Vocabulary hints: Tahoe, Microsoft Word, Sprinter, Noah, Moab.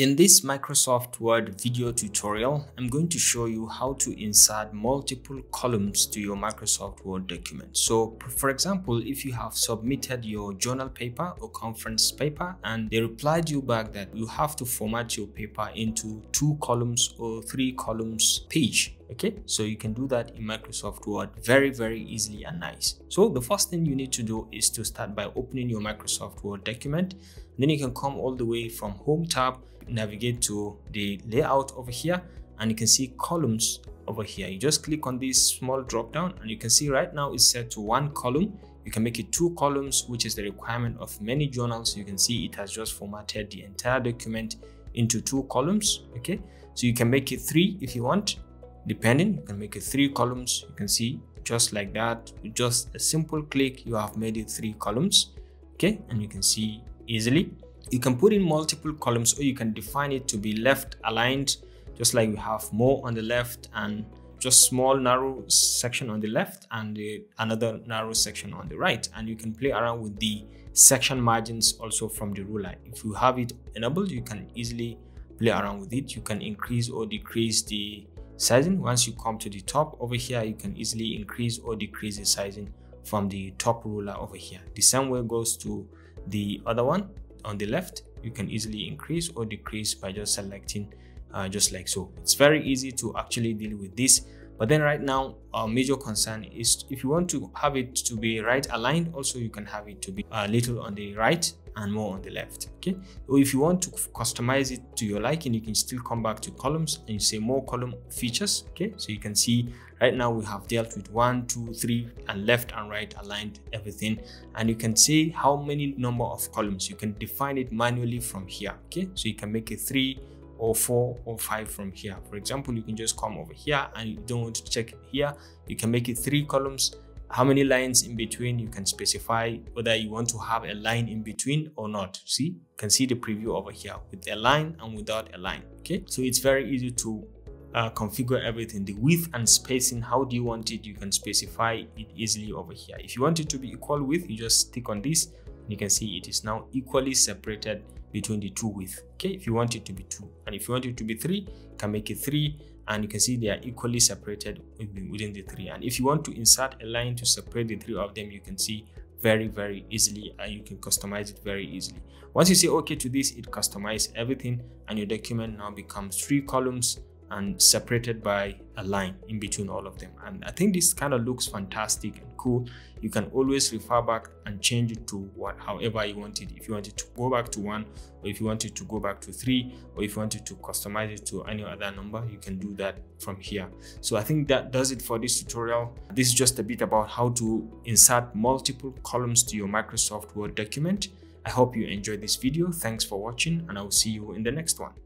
In this Microsoft Word video tutorial, I'm going to show you how to insert multiple columns to your Microsoft Word document. So, for example, if you have submitted your journal paper or conference paper and they replied you back that you have to format your paper into 2 columns or 3 columns page. Okay, so you can do that in Microsoft Word very easily and nice. So the first thing you need to do is to start by opening your Microsoft Word document. Then you can come all the way from Home tab, navigate to the layout over here, and you can see columns over here. You just click on this small drop down and you can see right now it's set to 1 column. You can make it 2 columns, which is the requirement of many journals. You can see it has just formatted the entire document into 2 columns. Okay, so you can make it 3 if you want. Depending, you can make it 3 columns. You can see just like that, with just a simple click, you have made it 3 columns. Okay, and you can see easily. You can put in multiple columns, or you can define it to be left aligned, just like we have more on the left and just small narrow section on the left and another narrow section on the right. And you can play around with the section margins also from the ruler. If you have it enabled, you can easily play around with it. You can increase or decrease the sizing. Once you come to the top over here, you can easily increase or decrease the sizing from the top ruler over here. The same way goes to the other one on the left. You can easily increase or decrease by just selecting just like so. It's very easy to actually deal with this. But then right now, our major concern is if you want to have it to be right aligned, also you can have it to be a little on the right and more on the left. Okay, or if you want to customize it to your liking, you can still come back to columns and you say more column features. Okay, so you can see right now we have dealt with 1, 2, 3 and left and right aligned everything, and you can see how many number of columns. You can define it manually from here. Okay, so you can make it 3 or 4 or 5 from here. For example, you can just come over here and you don't want to check here. You can make it 3 columns. How many lines in between? You can specify whether you want to have a line in between or not. See, you can see the preview over here with a line and without a line. Okay, so it's very easy to configure everything. The width and spacing, how do you want it? You can specify it easily over here. If you want it to be equal width, you just stick on this and you can see it is now equally separated between the 2 width. Okay, if you want it to be 2 and if you want it to be 3, you can make it 3 and you can see they are equally separated within the 3. And if you want to insert a line to separate the 3 of them, you can see very easily, and you can customize it very easily. Once you say okay to this, it customizes everything and your document now becomes 3 columns and separated by a line in between all of them. And I think this kind of looks fantastic and cool. You can always refer back and change it to however you want it. If you want it to go back to 1, or if you want it to go back to 3, or if you wanted to customize it to any other number, you can do that from here. So I think that does it for this tutorial. This is just a bit about how to insert multiple columns to your Microsoft Word document. I hope you enjoyed this video. Thanks for watching, and I will see you in the next one.